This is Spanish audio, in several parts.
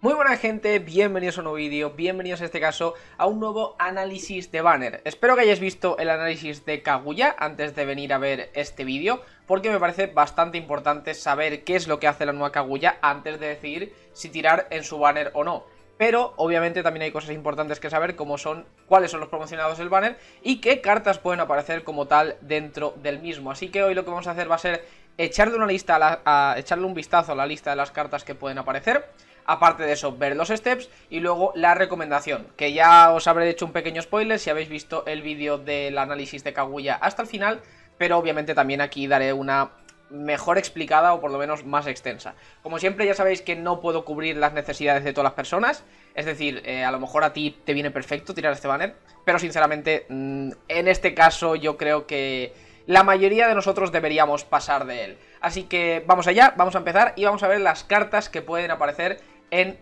Muy buena gente, bienvenidos a un nuevo vídeo, bienvenidos en este caso a un nuevo análisis de banner. Espero que hayáis visto el análisis de Kaguya antes de venir a ver este vídeo, porque me parece bastante importante saber qué es lo que hace la nueva Kaguya antes de decidir si tirar en su banner o no. Pero obviamente también hay cosas importantes que saber, como son cuáles son los promocionados del banner y qué cartas pueden aparecer como tal dentro del mismo. Así que hoy lo que vamos a hacer va a ser echarle un vistazo a la lista de las cartas que pueden aparecer. Aparte de eso, ver los steps y luego la recomendación, que ya os habré hecho un pequeño spoiler si habéis visto el vídeo del análisis de Kaguya hasta el final, pero obviamente también aquí daré una mejor explicada o por lo menos más extensa. Como siempre ya sabéis que no puedo cubrir las necesidades de todas las personas, es decir, a lo mejor a ti te viene perfecto tirar este banner, pero sinceramente en este caso yo creo que la mayoría de nosotros deberíamos pasar de él. Así que vamos allá, vamos a empezar y vamos a ver las cartas que pueden aparecer en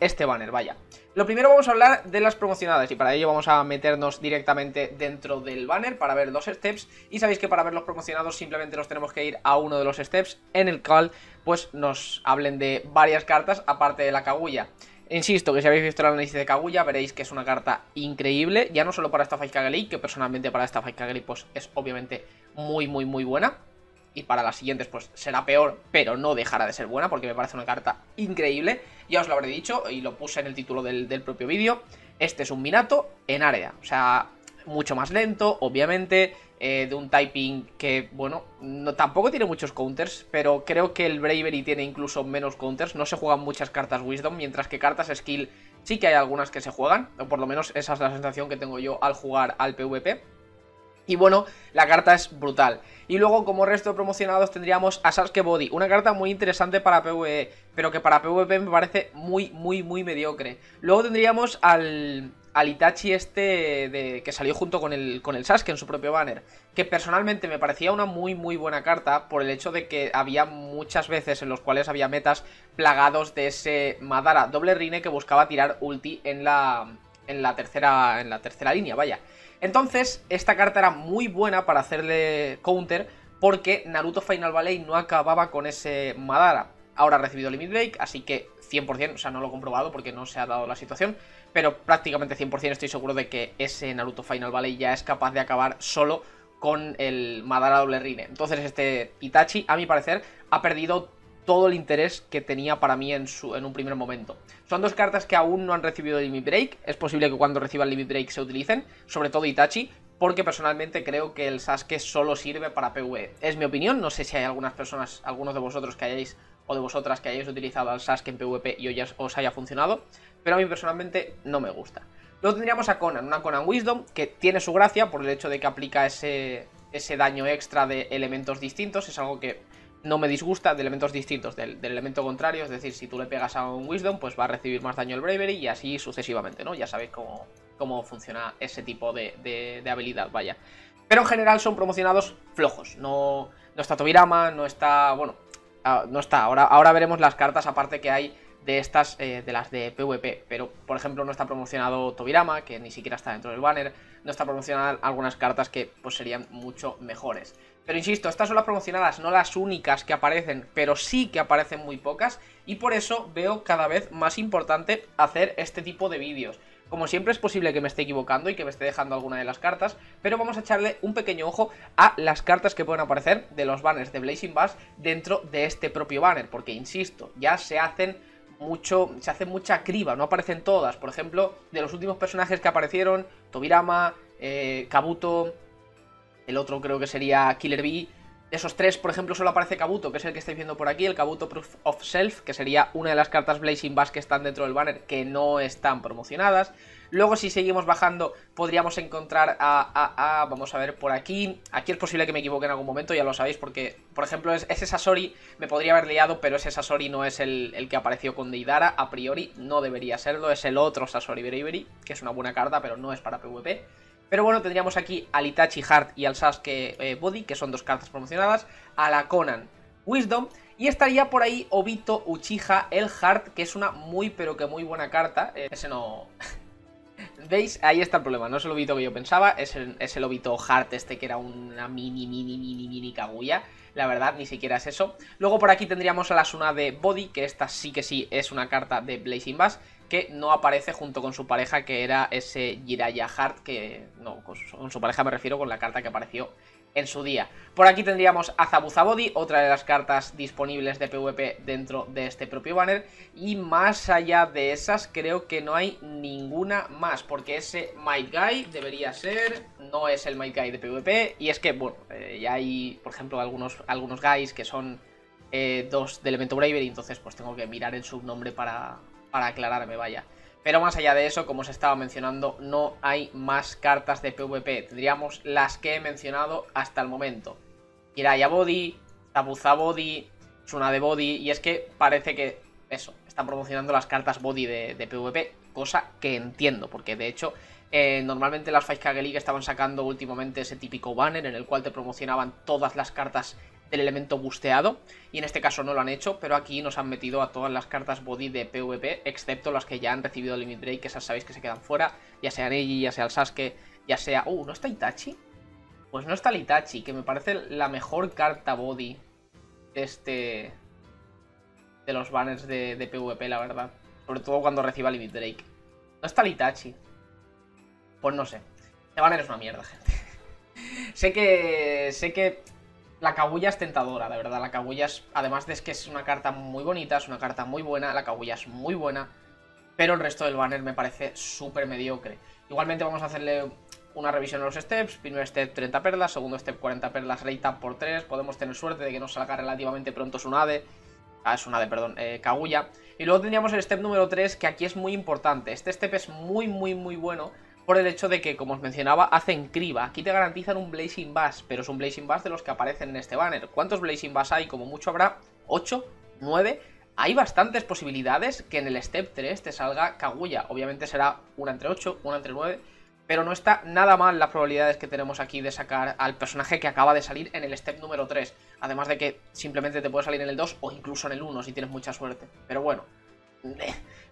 este banner, vaya. Lo primero vamos a hablar de las promocionadas y para ello vamos a meternos directamente dentro del banner para ver los steps. Y sabéis que para ver los promocionados simplemente nos tenemos que ir a uno de los steps en el cual pues nos hablen de varias cartas aparte de la Kaguya. Insisto que si habéis visto el análisis de Kaguya veréis que es una carta increíble, ya no solo para esta Fight Kaggle, que personalmente para esta Fight Kaggle pues es obviamente muy buena. Y para las siguientes pues será peor, pero no dejará de ser buena porque me parece una carta increíble. Ya os lo habré dicho y lo puse en el título del propio vídeo. Este es un Minato en área, o sea, mucho más lento, obviamente, de un typing que, bueno, no, tampoco tiene muchos counters, pero creo que el Bravery tiene incluso menos counters. No se juegan muchas cartas Wisdom, mientras que cartas Skill sí que hay algunas que se juegan, o por lo menos esa es la sensación que tengo yo al jugar al PvP. Y bueno, la carta es brutal. Y luego como resto de promocionados tendríamos a Sasuke Body, una carta muy interesante para PvE, pero que para PvP me parece muy mediocre. Luego tendríamos al Itachi este que salió junto con el Sasuke en su propio banner, que personalmente me parecía una muy buena carta por el hecho de que había muchas veces en los cuales había metas plagados de ese Madara doble Rine que buscaba tirar ulti en la tercera línea, vaya. Entonces, esta carta era muy buena para hacerle counter porque Naruto Final Valley no acababa con ese Madara. Ahora ha recibido Limit Break, así que 100%, o sea, no lo he comprobado porque no se ha dado la situación, pero prácticamente 100% estoy seguro de que ese Naruto Final Valley ya es capaz de acabar solo con el Madara doble Rine. Entonces este Itachi, a mi parecer, ha perdido todo el interés que tenía para mí en un primer momento. Son dos cartas que aún no han recibido Limit Break. Es posible que cuando reciban Limit Break se utilicen, sobre todo Itachi, porque personalmente creo que el Sasuke solo sirve para PvE. Es mi opinión, no sé si hay algunas personas, algunos de vosotros que hayáis o de vosotras que hayáis utilizado al Sasuke en PvP y os haya funcionado, pero a mí personalmente no me gusta. Luego tendríamos a Conan, una Conan Wisdom que tiene su gracia por el hecho de que aplica ese daño extra de elementos distintos, es algo que no me disgusta, de elementos distintos, del elemento contrario, es decir, si tú le pegas a un Wisdom, pues va a recibir más daño el Bravery y así sucesivamente, ¿no? Ya sabéis cómo funciona ese tipo de habilidad, vaya. Pero en general son promocionados flojos, no está Tobirama, no está, bueno, no está, ahora veremos las cartas aparte que hay de estas, de las de PvP, pero por ejemplo no está promocionado Tobirama, que ni siquiera está dentro del banner, no está promocionada algunas cartas que pues serían mucho mejores. Pero insisto, estas son las promocionadas, no las únicas que aparecen, pero sí que aparecen muy pocas y por eso veo cada vez más importante hacer este tipo de vídeos. Como siempre es posible que me esté equivocando y que me esté dejando alguna de las cartas, pero vamos a echarle un pequeño ojo a las cartas que pueden aparecer de los banners de Blazing Bass dentro de este propio banner, porque insisto, ya se hace mucha criba, no aparecen todas. Por ejemplo, de los últimos personajes que aparecieron, Tobirama, Kabuto, el otro creo que sería Killer Bee. De esos tres, por ejemplo, solo aparece Kabuto, que es el que estáis viendo por aquí, el Kabuto Proof of Self, que sería una de las cartas Blazing Bass que están dentro del banner, que no están promocionadas. Luego, si seguimos bajando, podríamos encontrar vamos a ver, por aquí. Aquí es posible que me equivoque en algún momento, ya lo sabéis, porque, por ejemplo, ese Sasori me podría haber liado, pero ese Sasori no es el que apareció con Deidara, a priori, no debería serlo. Es el otro Sasori Bravery, que es una buena carta, pero no es para PvP. Pero bueno, tendríamos aquí al Itachi Heart y al Sasuke Body, que son dos cartas promocionadas, a la Conan Wisdom, y estaría por ahí Obito Uchiha, el Heart, que es una muy pero que muy buena carta. Ese no ¿Veis? Ahí está el problema. No es el Obito que yo pensaba. Es el Obito Heart este que era una mini Kaguya. La verdad, ni siquiera es eso. Luego por aquí tendríamos a la Tsunade Body, que esta sí que sí es una carta de Blazing Bass, que no aparece junto con su pareja, que era ese Jiraiya Heart, que... No, con su pareja me refiero, con la carta que apareció en su día. Por aquí tendríamos a Zabuza Body, otra de las cartas disponibles de PvP dentro de este propio banner. Y más allá de esas, creo que no hay ninguna más, porque ese Might Guy debería ser... No es el Might Guy de PvP, y es que, bueno, ya hay, por ejemplo, algunos guys que son dos de elemento Bravery, entonces pues tengo que mirar el subnombre para aclararme, vaya. Pero más allá de eso, como os estaba mencionando, no hay más cartas de PvP. Tendríamos las que he mencionado hasta el momento. Jiraiya Body, Zabuza Body, Tsunade Body... Y es que parece que, eso, están promocionando las cartas Body de PvP, cosa que entiendo, porque de hecho... normalmente las 5K League estaban sacando últimamente ese típico banner en el cual te promocionaban todas las cartas del elemento busteado, y en este caso no lo han hecho, pero aquí nos han metido a todas las cartas body de PvP, excepto las que ya han recibido Limit Break, que esas sabéis que se quedan fuera, ya sea Neji, ya sea el Sasuke, ya sea... ¿no está Itachi? Pues no está el Itachi, que me parece la mejor carta body de los banners de PvP, la verdad, sobre todo cuando reciba Limit Break. No está el Itachi. Pues no sé, este banner es una mierda, gente. sé que la Kaguya es tentadora, la verdad. La Kaguya es, además de que es una carta muy bonita, es una carta muy buena, la Kaguya es muy buena, pero el resto del banner me parece súper mediocre. Igualmente vamos a hacerle una revisión a los steps. Primer step 30 perlas, segundo step 40 perlas, rate up por 3, podemos tener suerte de que nos salga relativamente pronto Kaguya. Y luego tendríamos el step número 3, que aquí es muy importante. Este step es muy bueno, por el hecho de que, como os mencionaba, hacen criba. Aquí te garantizan un Blazing Bass, pero es un Blazing Bass de los que aparecen en este banner. ¿Cuántos Blazing Bass hay? Como mucho habrá 8, 9... Hay bastantes posibilidades que en el Step 3 te salga Kaguya. Obviamente será una entre 8, una entre 9... Pero no está nada mal las probabilidades que tenemos aquí de sacar al personaje que acaba de salir en el Step número 3. Además de que simplemente te puede salir en el 2 o incluso en el 1 si tienes mucha suerte. Pero bueno...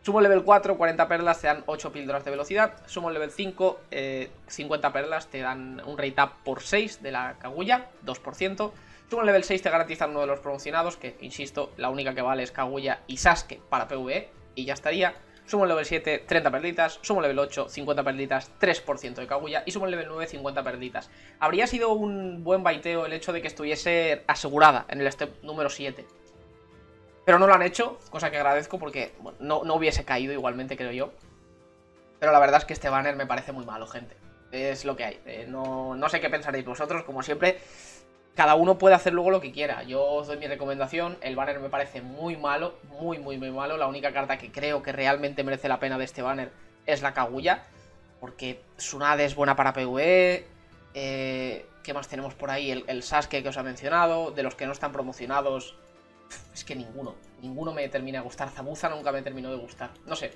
Sumo el level 4, 40 perlas, te dan 8 píldoras de velocidad. Sumo el level 5, 50 perlas, te dan un rate up por 6 de la Kaguya, 2%. Sumo el level 6, te garantizan uno de los promocionados, que, insisto, la única que vale es Kaguya y Sasuke para PvE, y ya estaría. Sumo el level 7, 30 perlitas. Sumo el level 8, 50 perlitas, 3% de Kaguya. Y sumo el level 9, 50 perlitas. Habría sido un buen baiteo el hecho de que estuviese asegurada en el step número 7. Pero no lo han hecho, cosa que agradezco porque, bueno, no hubiese caído igualmente, creo yo. Pero la verdad es que este banner me parece muy malo, gente. Es lo que hay. No sé qué pensaréis vosotros, como siempre. Cada uno puede hacer luego lo que quiera. Yo os doy mi recomendación. El banner me parece muy malo, muy malo. La única carta que creo que realmente merece la pena de este banner es la Kaguya, porque Tsunade es buena para PvE. ¿Qué más tenemos por ahí? El Sasuke que os he mencionado. De los que no están promocionados... Es que ninguno me termina de gustar. Zabuza nunca me terminó de gustar, no sé.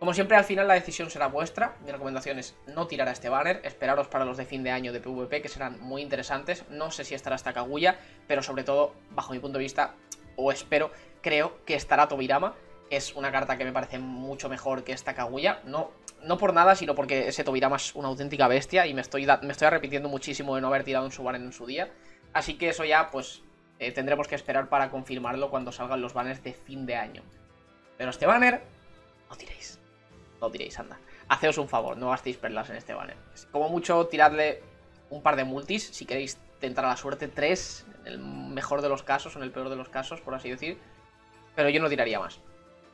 Como siempre, al final la decisión será vuestra. Mi recomendación es no tirar a este banner. Esperaros para los de fin de año de PvP, que serán muy interesantes. No sé si estará esta Kaguya, pero sobre todo, bajo mi punto de vista, o espero, creo que estará Tobirama, que es una carta que me parece mucho mejor que esta Kaguya. No por nada, sino porque ese Tobirama es una auténtica bestia, y me estoy arrepintiendo muchísimo de no haber tirado en su banner en su día. Así que eso ya, pues... tendremos que esperar para confirmarlo cuando salgan los banners de fin de año. Pero este banner, no tiréis, anda. Haceos un favor, no gastéis perlas en este banner. Como mucho, tiradle un par de multis, si queréis tentar a la suerte 3, en el mejor de los casos, o en el peor de los casos, por así decir. Pero yo no tiraría más.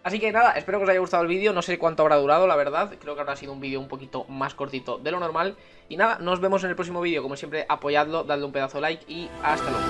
Así que nada, espero que os haya gustado el vídeo, no sé cuánto habrá durado, la verdad, creo que habrá sido un vídeo un poquito más cortito de lo normal. Y nada, nos vemos en el próximo vídeo, como siempre apoyadlo, dadle un pedazo de like y hasta luego.